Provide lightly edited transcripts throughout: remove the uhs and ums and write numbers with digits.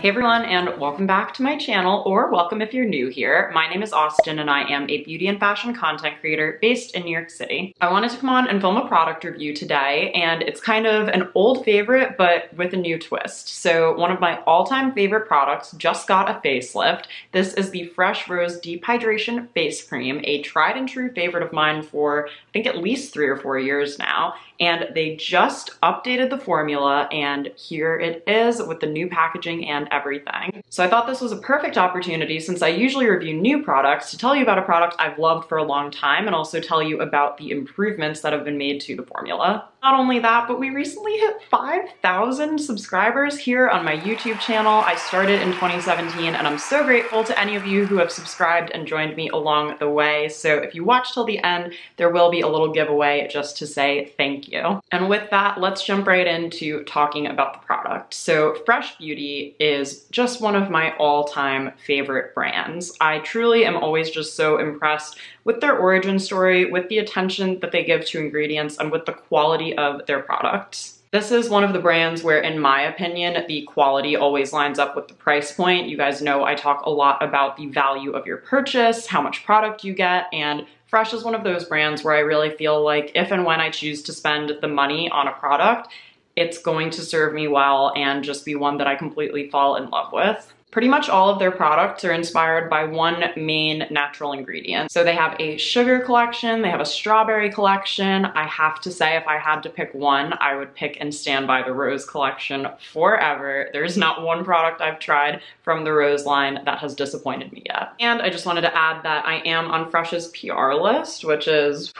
Hey everyone, and welcome back to my channel, or welcome if you're new here. My name is Austin and I am a beauty and fashion content creator based in New York City. I wanted to come on and film a product review today, and it's kind of an old favorite but with a new twist. So one of my all-time favorite products just got a facelift. This is the Fresh Rose Deep Hydration Face Cream, a tried and true favorite of mine for I think at least 3 or 4 years now, and they just updated the formula and here it is with the new packaging and everything. So I thought this was a perfect opportunity, since I usually review new products, to tell you about a product I've loved for a long time and also tell you about the improvements that have been made to the formula. Not only that, but we recently hit 5,000 subscribers here on my YouTube channel. I started in 2017 and I'm so grateful to any of you who have subscribed and joined me along the way. So if you watch till the end, there will be a little giveaway just to say thank you. And with that, let's jump right into talking about the product. So Fresh Beauty is just one of my all-time favorite brands. I truly am always just so impressed with their origin story, with the attention that they give to ingredients, and with the quality of their products. This is one of the brands where, in my opinion, the quality always lines up with the price point. You guys know I talk a lot about the value of your purchase, how much product you get, and Fresh is one of those brands where I really feel like if and when I choose to spend the money on a product, it's going to serve me well and just be one that I completely fall in love with. Pretty much all of their products are inspired by one main natural ingredient. So they have a sugar collection, they have a strawberry collection. I have to say, if I had to pick one, I would pick and stand by the Rose collection forever. There's not one product I've tried from the Rose line that has disappointed me yet. And I just wanted to add that I am on Fresh's PR list, which is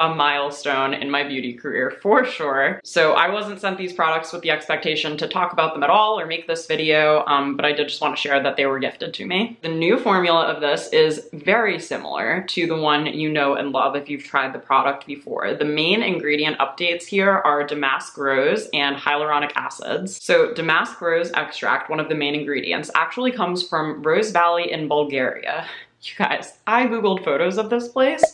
a milestone in my beauty career for sure. So I wasn't sent these products with the expectation to talk about them at all or make this video, but I did just want to share that they were gifted to me. The new formula of this is very similar to the one you know and love if you've tried the product before. The main ingredient updates here are Damask Rose and hyaluronic acids. So Damask Rose extract, one of the main ingredients, actually comes from Rose Valley in Bulgaria. You guys, I googled photos of this place.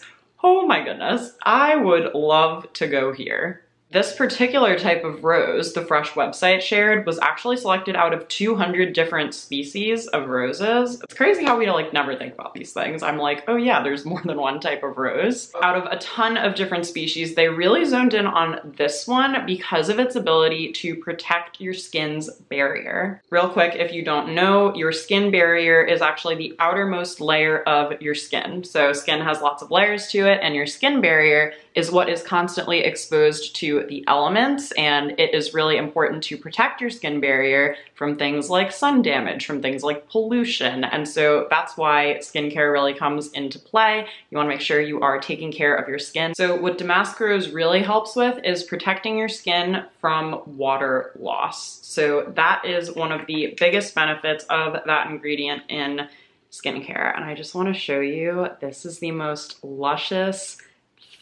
Oh my goodness, I would love to go here. This particular type of rose the Fresh website shared was actually selected out of 200 different species of roses. It's crazy how we like never think about these things. I'm like, oh yeah, there's more than one type of rose. Out of a ton of different species, they really zoned in on this one because of its ability to protect your skin's barrier. Real quick, if you don't know, your skin barrier is actually the outermost layer of your skin. So skin has lots of layers to it, and your skin barrier is what is constantly exposed to the elements, and it is really important to protect your skin barrier from things like sun damage, from things like pollution. And so that's why skincare really comes into play. You want to make sure you are taking care of your skin. So what Damask Rose really helps with is protecting your skin from water loss. So that is one of the biggest benefits of that ingredient in skincare. And I just want to show you, this is the most luscious,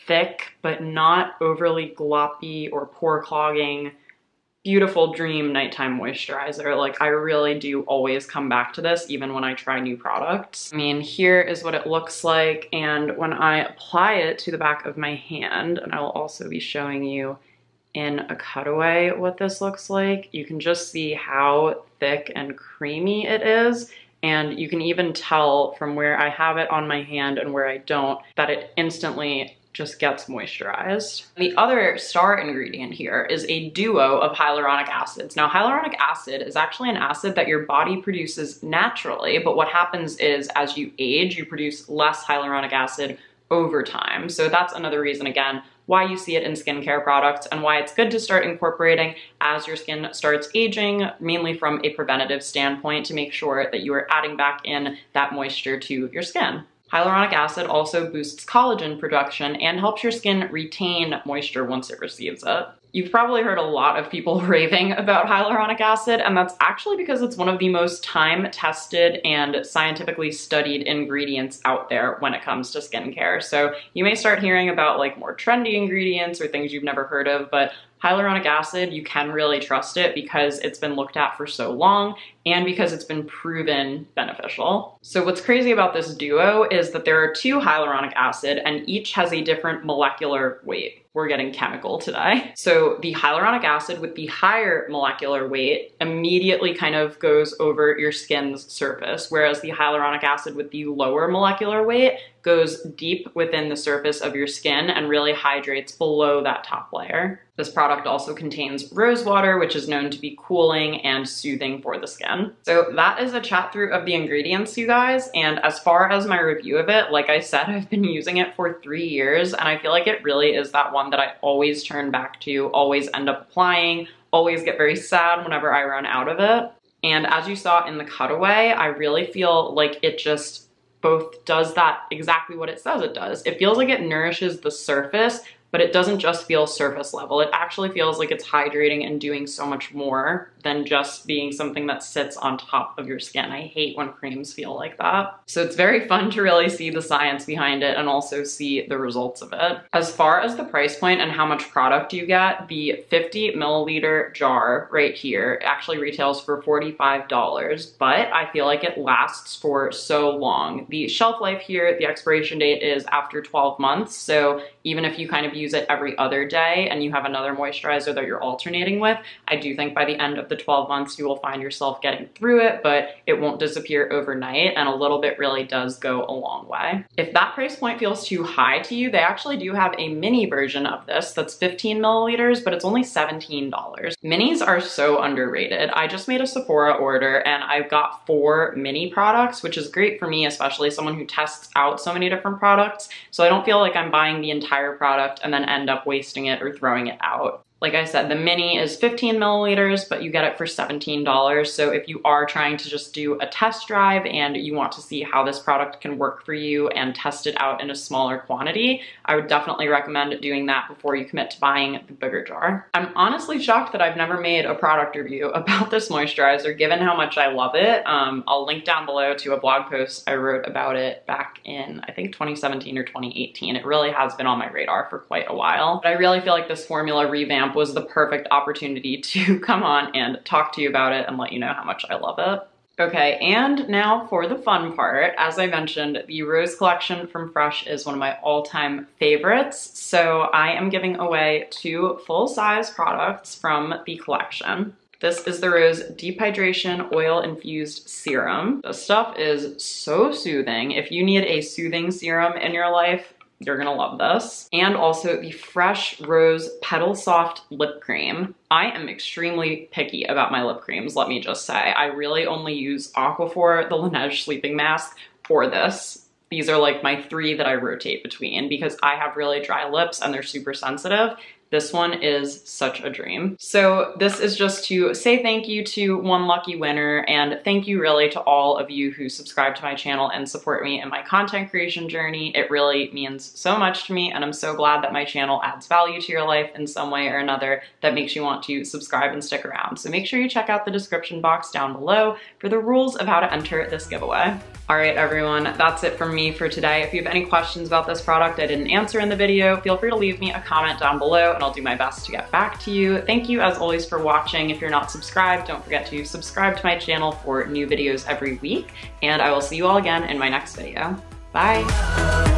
thick, but not overly gloppy or pore clogging, beautiful dream nighttime moisturizer. Like, I really do always come back to this even when I try new products. I mean, here is what it looks like, and when I apply it to the back of my hand, and I will also be showing you in a cutaway what this looks like, you can just see how thick and creamy it is. And you can even tell from where I have it on my hand and where I don't that it instantly just gets moisturized. The other star ingredient here is a duo of hyaluronic acids. Now, hyaluronic acid is actually an acid that your body produces naturally, but what happens is as you age, you produce less hyaluronic acid over time. So that's another reason, again, why you see it in skincare products and why it's good to start incorporating as your skin starts aging, mainly from a preventative standpoint, to make sure that you are adding back in that moisture to your skin. Hyaluronic acid also boosts collagen production and helps your skin retain moisture once it receives it. You've probably heard a lot of people raving about hyaluronic acid, and that's actually because it's one of the most time-tested and scientifically studied ingredients out there when it comes to skincare. So you may start hearing about like more trendy ingredients or things you've never heard of, but hyaluronic acid, you can really trust it because it's been looked at for so long and because it's been proven beneficial. So what's crazy about this duo is that there are two hyaluronic acid and each has a different molecular weight. we're getting chemical today. So the hyaluronic acid with the higher molecular weight immediately kind of goes over your skin's surface, whereas the hyaluronic acid with the lower molecular weight goes deep within the surface of your skin and really hydrates below that top layer. This product also contains rose water, which is known to be cooling and soothing for the skin. So that is a chat through of the ingredients, you guys. And as far as my review of it, like I said, I've been using it for 3 years, and I feel like it really is that one that I always turn back to, always end up applying, always get very sad whenever I run out of it. And as you saw in the cutaway, I really feel like it just both does that exactly what it says it does. It feels like it nourishes the surface, but it doesn't just feel surface level. It actually feels like it's hydrating and doing so much more than just being something that sits on top of your skin. I hate when creams feel like that. So it's very fun to really see the science behind it and also see the results of it. As far as the price point and how much product you get, the 50 milliliter jar right here actually retails for $45, but I feel like it lasts for so long. The shelf life here, the expiration date is after 12 months. So even if you kind of use it every other day and you have another moisturizer that you're alternating with, I do think by the end of the 12 months you will find yourself getting through it, but it won't disappear overnight, and a little bit really does go a long way. If that price point feels too high to you, they actually do have a mini version of this that's 15 milliliters, but it's only $17. Minis are so underrated. I just made a Sephora order and I've got 4 mini products, which is great for me, especially someone who tests out so many different products, so I don't feel like I'm buying the entire product and then end up wasting it or throwing it out. Like I said, the mini is 15 milliliters, but you get it for $17. So if you are trying to just do a test drive and you want to see how this product can work for you and test it out in a smaller quantity, I would definitely recommend doing that before you commit to buying the bigger jar. I'm honestly shocked that I've never made a product review about this moisturizer, given how much I love it. I'll link down below to a blog post I wrote about it back in, I think, 2017 or 2018. It really has been on my radar for quite a while. But I really feel like this formula revamp was the perfect opportunity to come on and talk to you about it and let you know how much I love it. Okay, and now for the fun part. As I mentioned, the Rose collection from Fresh is one of my all-time favorites, so I am giving away 2 full-size products from the collection. This is the Rose Deep Hydration Oil Infused Serum. This stuff is so soothing. If you need a soothing serum in your life, you're gonna love this. And also the Fresh Rose Petal Soft Lip Cream. I am extremely picky about my lip creams, let me just say. I really only use Aquaphor, the Laneige Sleeping Mask, for this. These are like my 3 that I rotate between because I have really dry lips and they're super sensitive. This one is such a dream. So this is just to say thank you to one lucky winner, and thank you really to all of you who subscribe to my channel and support me in my content creation journey. It really means so much to me, and I'm so glad that my channel adds value to your life in some way or another that makes you want to subscribe and stick around. So make sure you check out the description box down below for the rules of how to enter this giveaway. All right, everyone, that's it from me for today. If you have any questions about this product I didn't answer in the video, feel free to leave me a comment down below and I'll do my best to get back to you. Thank you as always for watching. If you're not subscribed, don't forget to subscribe to my channel for new videos every week, and I will see you all again in my next video. Bye.